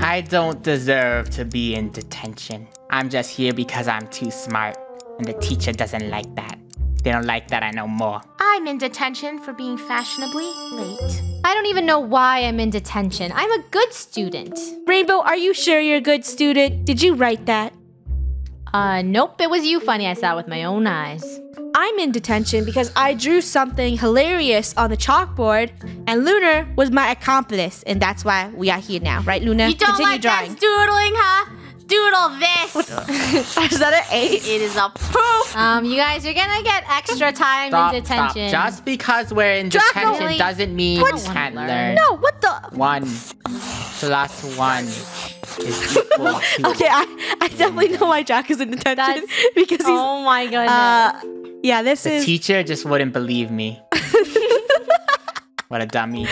I don't deserve to be in detention. I'm just here because I'm too smart, and the teacher doesn't like that. They don't like that I know more. I'm in detention for being fashionably late. I don't even know why I'm in detention. I'm a good student. Rainbow, are you sure you're a good student? Did you write that? Nope, it was you, Funny. I saw it with my own eyes. I'm in detention because I drew something hilarious on the chalkboard, and Lunar was my accomplice, and that's why we are here now, right, Luna? You don't like drawing. That's doodling, huh? Doodle this. Is that an 8? It is a poof. You guys are gonna get extra time in detention. Stop. Just because we're in detention doesn't mean you can't learn. No, what the? 1 plus 1. Okay, I definitely know why Jack is in detention. Because he's... Oh my goodness. Yeah, this is... The teacher just wouldn't believe me. What a dummy.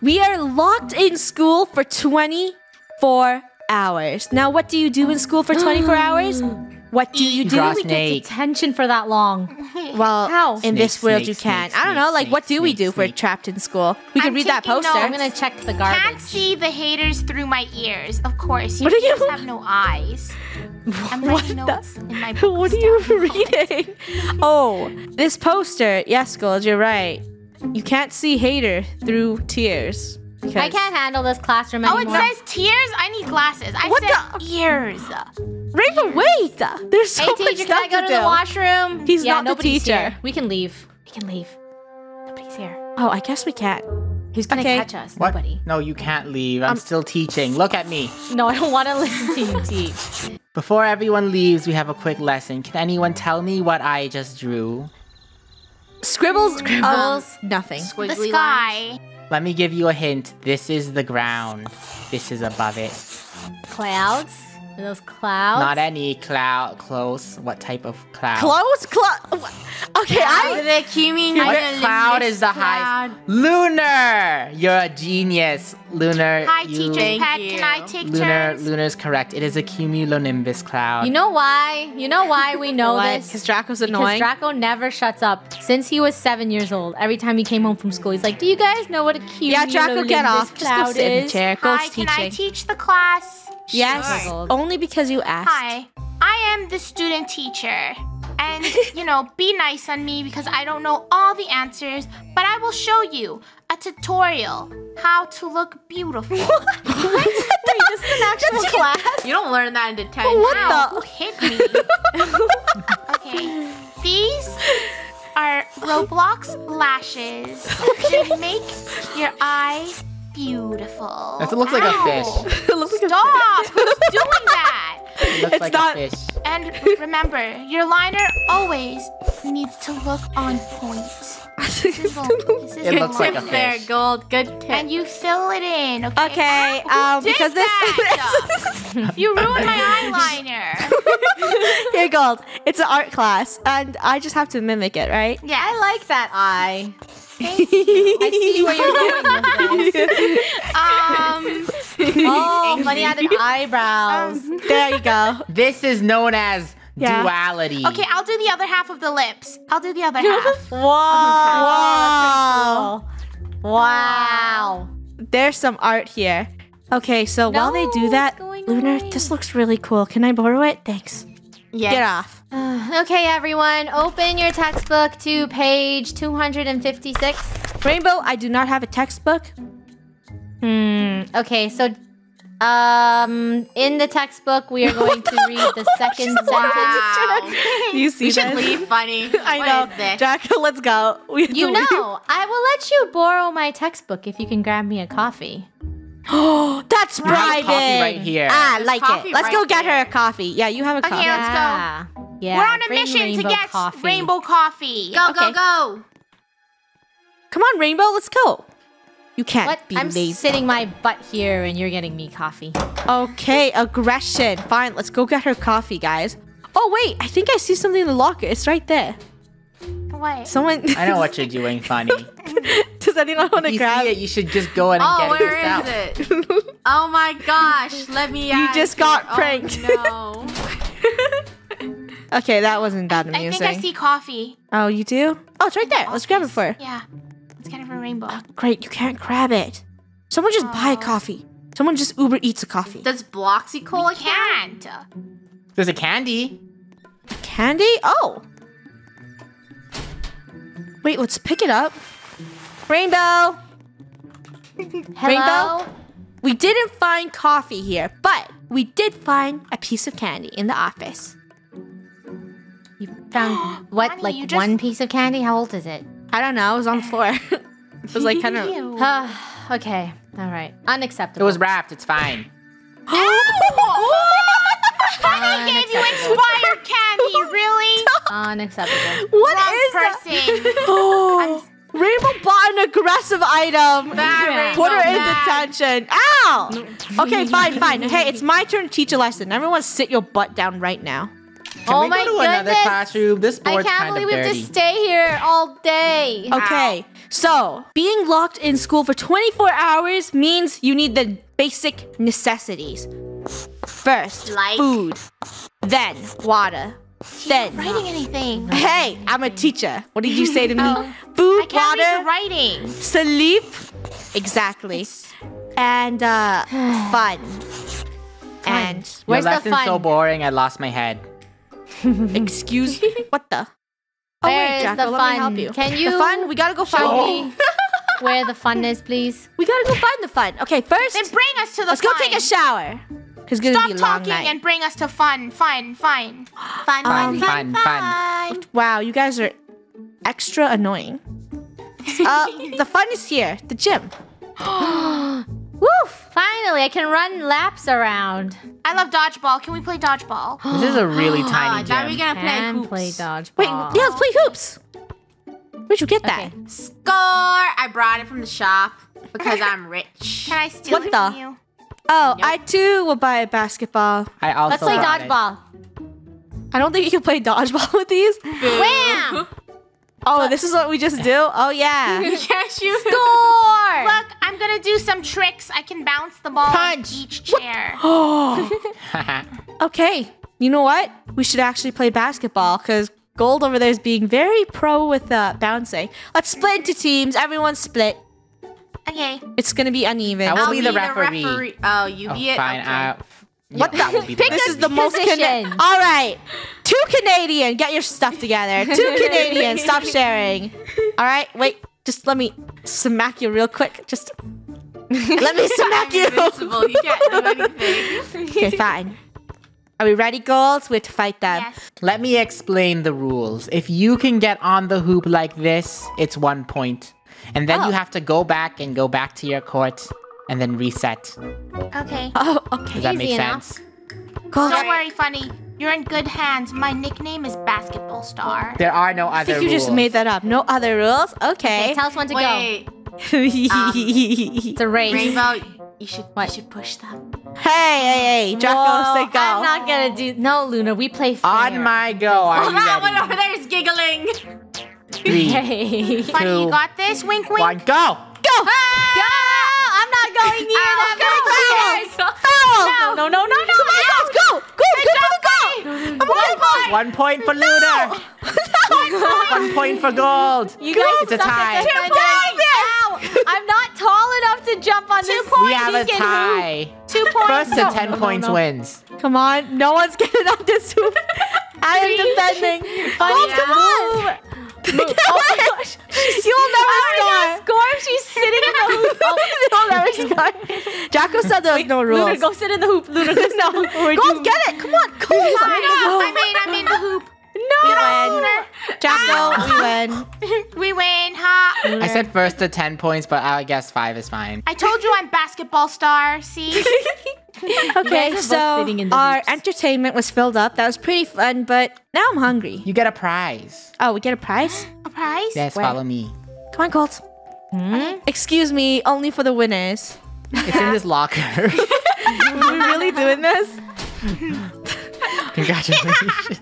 We are locked in school for 24 hours. Now, what do you do in school for 24 hours? What do you do? Draw we snake. Get detention for that long? Well, in this world, you can. I don't know. Like, what do we do if we're trapped in school? We can read that poster. I'm gonna check the garbage. Can't see the haters through my ears. Of course, you just have no eyes. I'm writing notes in my book. What are you reading? Oh, this poster. Yes, girls, you're right. You can't see hater through tears. Because I can't handle this classroom anymore. Oh, it says tears? I need glasses. I said ears. Rainbow, wait! There's so much stuff to do. Hey, teacher, can I go to the washroom? He's not the teacher. Here. We can leave. We can leave. Nobody's here. Oh, I guess we can't. Who's going to catch us? What? Nobody. No, you can't leave. I'm still teaching. Look at me. No, I don't want to listen to you teach. Before everyone leaves, we have a quick lesson. Can anyone tell me what I just drew? Scribbles. Scribbles. Nothing. Squiggly the sky. Lines. Let me give you a hint. This is the ground. This is above it. Clouds? Are those clouds? Not any cloud. Close. What type of cloud? Close? Okay, what cloud is the highest? Lunar! You're a genius. Lunar. Hi, teacher's pet. Can I take turns? Lunar's correct. It is a cumulonimbus cloud. You know why? You know why we know this? Because Draco's annoying. Because Draco never shuts up. Since he was 7 years old, every time he came home from school, he's like, do you guys know what a cumulonimbus cloud is? Yeah, Draco, get off. Just go sit in the chair. Go teaching. Hi, can I teach the class? Yes, only because you asked. Hi, I am the student teacher. And, you know, be nice on me because I don't know all the answers, but I will show you a tutorial how to look beautiful. What? Wait, this is an actual class? You don't learn that in detention. What the? Who hit me? Okay, these are Roblox lashes. They make your eyes beautiful. That looks like a fish. Stop! Who's doing that? It looks like a fish. And remember, your liner always needs to look on point. It looks like a fish. There, Gold. Good tip. And you fill it in, okay? Okay, because this... You ruined my eyeliner. Here, Gold. It's an art class, and I just have to mimic it, right? Yeah, I like that eye. I see where you're going. Oh, Funny added eyebrows. There you go. This is known as duality. Okay, I'll do the other half of the lips. I'll do the other half. Whoa. Cool. Wow. There's some art here. Okay, so while they do that, Lunar, this looks really cool. Can I borrow it? Thanks. Yes. Get off. Okay, everyone, open your textbook to page 256. Rainbow, I do not have a textbook. Okay, so in the textbook, we are going to read the second sentence. You see this? We should leave, Funny. I know. Jack, let's go. You know, I will let you borrow my textbook if you can grab me a coffee. Oh, that's private. Coffee right here. Ah, I like it. Let's go get her a coffee. Yeah, you have a coffee. Okay, let's go. Yeah. We're on a mission to get Rainbow coffee. Go, go, go. Come on, Rainbow. Let's go. You can't be lazy. I'm sitting my butt here and you're getting me coffee. Okay, aggression. Fine, let's go get her coffee, guys. Oh, wait. I think I see something in the locker. It's right there. What? Someone... I know what you're doing, Funny. Does anyone want to grab it? You should just go in and get it yourself. Oh, where is it? Oh my gosh. Let me out. You just got pranked. Oh, no. Okay, that wasn't that amusing. I think I see coffee. Oh, you do? Oh, it's right there. Let's grab it for her. Yeah. It's kind of a Rainbow. Oh, great, you can't grab it. Someone just buy a coffee. Someone just Uber Eats a coffee. Does Bloxy Cola can't? There's a candy. Candy? Oh. Wait, let's pick it up. Rainbow. Hello? Rainbow? We didn't find coffee here, but we did find a piece of candy in the office. You found what? Honey, like just... one piece of candy? How old is it? I don't know. I was on the floor. It was like kind of... okay. All right. Unacceptable. It was wrapped. It's fine. I gave you expired candy. Really? Unacceptable. What is that? Oh. Rainbow bought an aggressive item. That put her in detention. Ow! Okay, fine, fine. Hey, it's my turn to teach a lesson. Everyone sit your butt down right now. Can we go to another classroom? This board's kind of dirty. I can't believe we have to stay here all day. Okay, so being locked in school for 24 hours means you need the basic necessities. First, food. Then, water. Then writing anything. Hey, I'm a teacher. What did you say to me? Food, water, writing, sleep. Exactly. And fun. And where's the fun? Your lesson's so boring. I lost my head. Excuse me. What the? Oh wait, Jacko, let me help you. Can you? The fun. We gotta go find where the fun is, please. We gotta go find the fun. Okay, first. Then bring us to the. Let's go take a shower. Stop talking and bring us to fun, fun, fun. Fun, fun, fun, fun. Wow, you guys are extra annoying. The fun is here, the gym. Woof! Finally, I can run laps around. I love dodgeball. Can we play dodgeball? This is a really tiny gym. Now we're gonna play dodgeball. Wait, yeah, let's play hoops. Where'd you get that? Score! I brought it from the shop because I'm rich. Can I steal it from you? Oh, nope. I too will buy a basketball. I also let's play dodgeball. I don't think you can play dodgeball with these. Wham! Oh, this is what we just do? Oh, yeah. Yes, you score! Look, I'm going to do some tricks. I can bounce the ball on each chair. Okay, you know what? We should actually play basketball because Gold over there is being very pro with bouncing. Let's split into teams. Everyone split. Okay. It's gonna be uneven. I will be the referee. Oh, you be it. Fine. Okay. What the? This is the most Canadian. All right. Two Canadian. Get your stuff together. Two Canadian. Stop sharing. All right. Wait. Just let me smack you real quick. Just let me smack you. You can't do anything. Okay. Fine. Are we ready, girls? We have to fight them. Yes. Let me explain the rules. If you can get on the hoop like this, it's 1 point. And then you have to go back to your court and then reset. Okay. Oh, okay. Does that make sense? Don't worry, Funny. You're in good hands. My nickname is Basketball Star. There are no other rules. I think you just made that up. No other rules? Okay. Okay, tell us when to go. It's a race. Rainbow, you should push them. Hey, Jocko, say go. I'm not going to do... No, Luna, we play fair. On my go. Oh, that one over there is giggling. 3, 2, Funny, you got this? Wink, wink. 1, go! Go! Go! I'm not going near that. Foul! No, no, no, no! Come on, guys, go! Go! Go for the goal! 1 point for Luna. 1 point for Gold. You guys, it's a tie. 2 points! I'm not tall enough to jump on this. We have a tie. 2 points. First to 10 points wins. Come on, no one's getting on this hoop. I am defending. Gold, come on! Move. Oh my gosh. You'll never score if she's sitting in the hoop. You'll never score. Jocko said there was no rules. Luna, go sit in the hoop. Luna, no. Go get it. Come on. Come on. I mean the hoop. No. We win. Jocko, we win. We win, huh? I said first to 10 points, but I guess 5 is fine. I told you I'm Basketball Star. See? Okay, so our entertainment was filled up. That was pretty fun, but now I'm hungry. You get a prize. Oh, we get a prize? A prize? Yes, follow me. Come on, Colt. Excuse me, only for the winners. It's in this locker. Are we really doing this? Congratulations.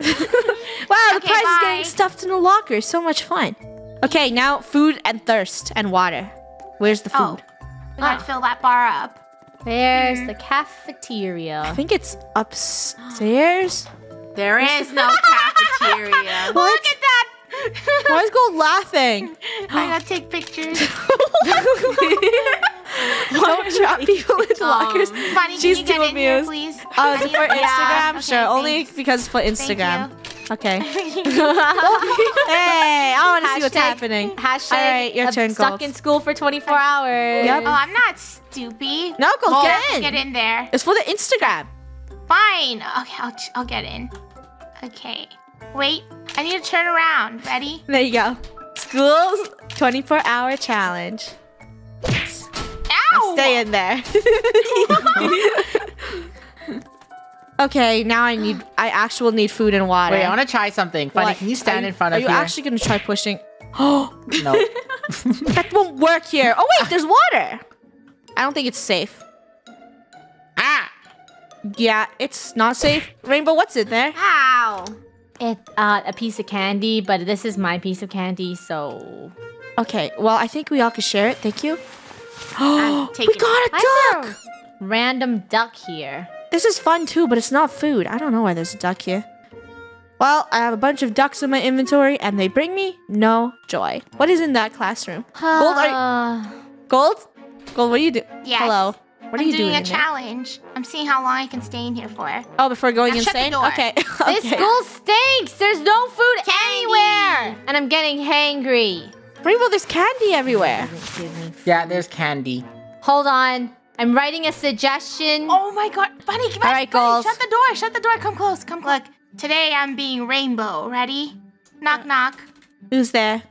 Wow, the prize is getting stuffed in a locker. So much fun. Okay, now food and thirst and water. Where's the food? We gotta fill that bar up. There's the cafeteria. I think it's upstairs. There is no cafeteria. Look at that. Why is Gold laughing? I gotta take pictures. Don't trap people with lockers. Funny, she's can you get in here, please? Oh, is it for Instagram? Okay, sure, only because for Instagram. Okay. Hey, I want to see what's happening. Hashtag, all right, your turn, Gold. Stuck in school for 24 hours. Yep. Oh, I'm not stupid. No, Gold, oh, get in. Get in there. It's for the Instagram. Fine. Okay, I'll get in. Okay. Wait, I need to turn around. Ready? There you go. School's 24-hour challenge. Ow! Stay in there. Okay, now I need. I actually need food and water. Wait, I want to try something. Funny, what? Can you stand in front of me? Are you actually gonna try pushing? Oh no, that won't work here. Oh wait, there's water. I don't think it's safe. Ah, yeah, it's not safe. Rainbow, what's in there? Ow! It's a piece of candy, but this is my piece of candy, so. Okay, well I think we all could share it. Thank you. Oh, we got a duck. A random duck here. This is fun too, but it's not food. I don't know why there's a duck here. Well, I have a bunch of ducks in my inventory, and they bring me no joy. What is in that classroom? Gold, are you... Gold? Gold, what do you do? Yes. Hello. What are you doing? I'm doing a challenge. There? I'm seeing how long I can stay in here for. Oh, before going insane? Shut the door. Okay. Okay. This school stinks. There's no food anywhere. And I'm getting hangry. Rainbow, there's candy everywhere. Yeah, there's candy. Hold on. I'm writing a suggestion. Oh my god. Bunny, come on. All right, Gold. Shut the door. Shut the door. Come close. Come close. Look, today I'm being Rainbow. Ready? Knock, knock. Who's there?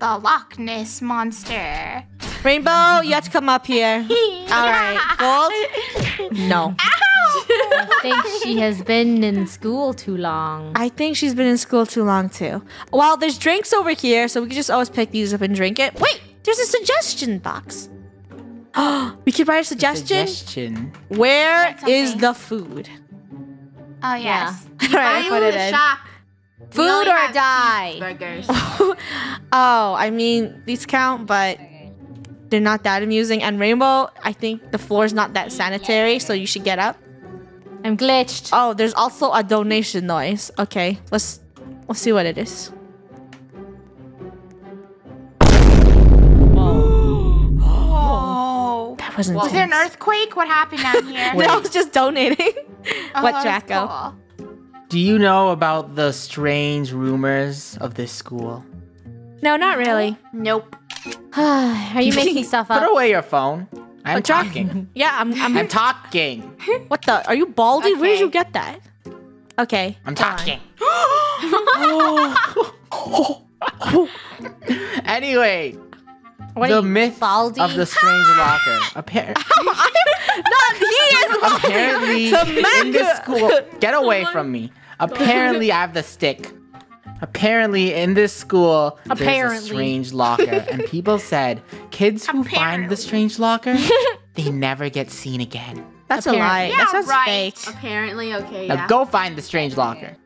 The Loch Ness Monster. Rainbow, you have to come up here. All right, Gold. No. Ow! I think she has been in school too long. I think she's been in school too long, too. Well, there's drinks over here, so we can just always pick these up and drink it. Wait, there's a suggestion box. We could write a suggestion. Where is the food? Oh yes. Yeah. Right, I put it in. Shop. Food or die. Burgers. Oh, I mean these count, but they're not that amusing. And Rainbow, I think the floor's not that sanitary, so you should get up. I'm glitched. Oh, there's also a donation noise. Okay, let's see what it is. Was there an earthquake? What happened down here? No, I was just donating. Oh, what, Jacko? Cool. Do you know about the strange rumors of this school? No, not really. Nope. Are you making stuff up? Put away your phone. I'm talking. Yeah, I'm talking. What the? Are you baldy? Okay. Where did you get that? Okay. I'm talking. Anyway. What the myth of the strange locker. Apparently, in this school, get away from me. Apparently, I have the stick. Apparently, in this school, there's a strange locker, and people said kids who find the strange locker, they never get seen again. That's a lie. Yeah, that sounds fake. Apparently, okay. Now go find the strange locker.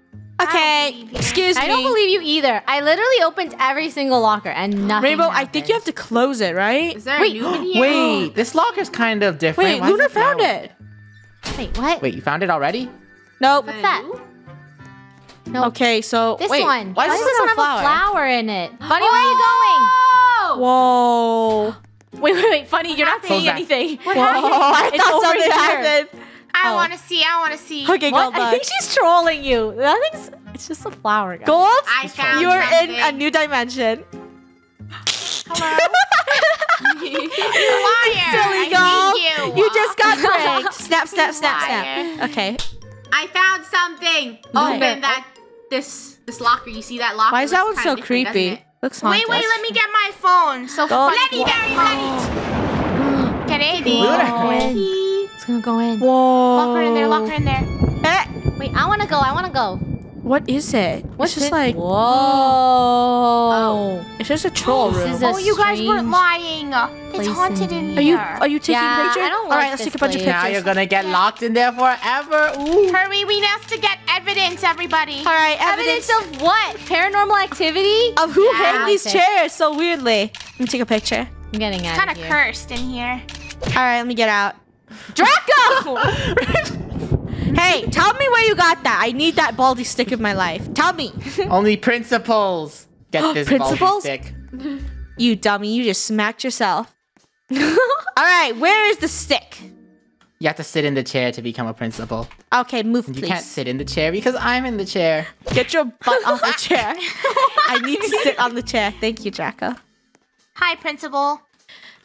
Okay, excuse me. I don't believe you either. I literally opened every single locker and nothing happened. I think you have to close it, right? Is there a new video? Wait, this locker's kind of different. Wait, Luna found it. Wait, what? Wait, you found it already? Nope. What's that? Nope. Okay, so wait, why does this one have a flower in it? Funny, where are you going? Whoa. Wait, Funny, you're not saying anything. What happened? I thought something happened. I want to see. I want to see. Okay, Gold. I think she's trolling you. It's just a flower, guys. Gold, you're in a new dimension. Hello? You liar. Silly Gold. You just got pranked. Snap, snap, snap, snap. Okay. I found something. Open that. This locker. You see that locker? Why is that one so creepy? Looks haunted. Wait. Let me get my phone. So bloody, very bloody. Get it, dude. It's gonna go in. Whoa. Lock her in there, lock her in there. Wait, I wanna go. What is it? What's just like... Whoa. Oh. It's just a troll room. Oh, you guys weren't lying. It's haunted in here. Are you taking pictures? I don't like Alright, let's take a bunch of pictures. Now you're gonna get locked in there forever. Ooh. Hurry, we have to get evidence, everybody. Alright, evidence. Evidence of what? Paranormal activity? Of who hanged these chairs so weirdly. Let me take a picture. I'm getting out of here. It's kinda cursed in here. Alright, let me get out. Draco! Hey, tell me where you got that. I need that baldy stick of my life. Tell me. Only principals get this baldy stick. You dummy, you just smacked yourself. All right, where is the stick? You have to sit in the chair to become a principal. Okay, move, please. You can't sit in the chair because I'm in the chair. Get your butt off the chair. I need to sit on the chair. Thank you, Jacko. Hi, principal.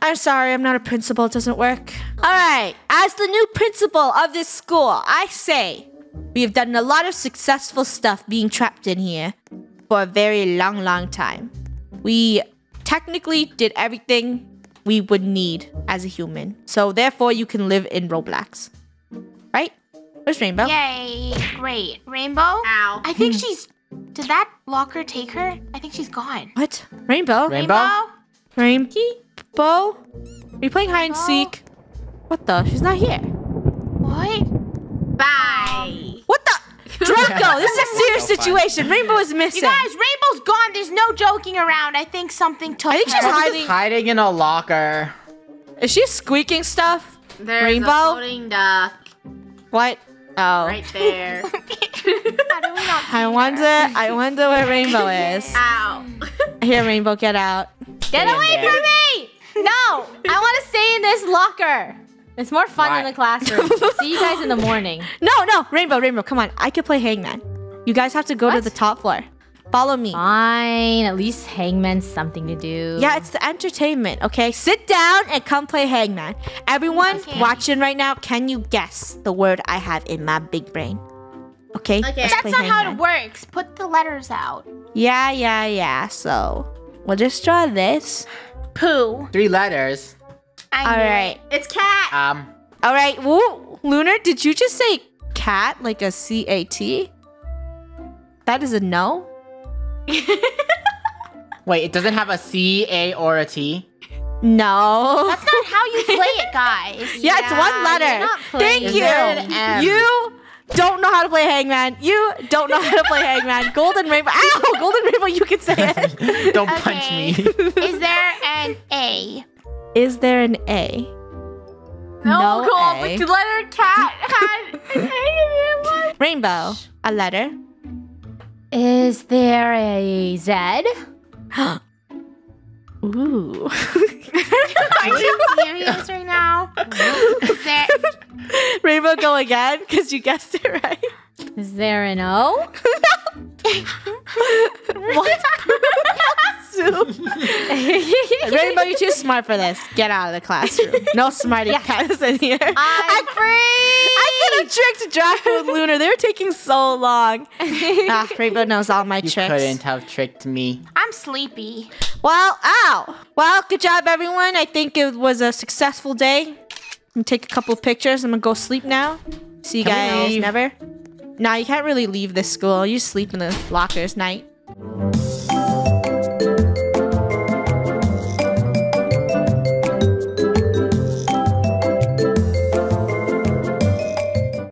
I'm sorry, I'm not a principal. It doesn't work. All right, as the new principal of this school, I say we have done a lot of successful stuff being trapped in here for a very long, long time. We technically did everything we would need as a human. So therefore you can live in Roblox. Right? Where's Rainbow? Yay, great. Rainbow? Ow. I think she's... Did that locker take her? I think she's gone. What? Rainbow? Rainbow? Rainbow? Are you playing hide and seek? What the? She's not here. What? Bye. What the? Draco, this is a serious situation. Rainbow is missing. You guys, Rainbow's gone. There's no joking around. I think something took her. I think she's hiding in a locker. Is she squeaking stuff? There's Rainbow? A floating duck. What? Oh. Right there. How do we not see I wonder where Rainbow is. Ow. Here, Rainbow, get out. Get away from me! No! I want to stay in this locker. It's more fun in the classroom. See you guys in the morning. No, Rainbow, come on. I could play hangman. You guys have to go to the top floor. Follow me. Fine, at least hangman's something to do. Yeah, it's the entertainment, okay? Sit down and come play hangman. Everyone watching right now, can you guess the word I have in my big brain? Okay, that's not how it works. Put the letters out. Yeah. So, we'll just draw this. Poo. 3 letters. All right. It's cat. All right. Ooh, Lunar, did you just say cat like a C-A-T? That is a no? Wait, it doesn't have a C, A, or a T? No. That's not how you play it, guys. yeah, it's one letter. Thank you. You don't know how to play hangman. You don't know how to play hangman. Golden Rainbow. Ow, Golden Rainbow, you can say it. Don't punch me. Is there an A? Is there an A? No gold, but the letter cat had an A. Rainbow, a letter. Is there a Z? Ooh. Are you serious right now? Rainbow, go again, because you guessed it right. Is there an O? What? Rainbow, you're too smart for this. Get out of the classroom. No smarty cats in here. I'm free! I could have tricked Draco and Lunar. They were taking so long. Rainbow knows all my tricks. You couldn't have tricked me. I'm sleepy. Well, ow. Well, good job, everyone. I think it was a successful day. I'm going to take a couple of pictures. I'm going to go sleep now. See you guys never. Nah, you can't really leave this school. You sleep in the lockers night.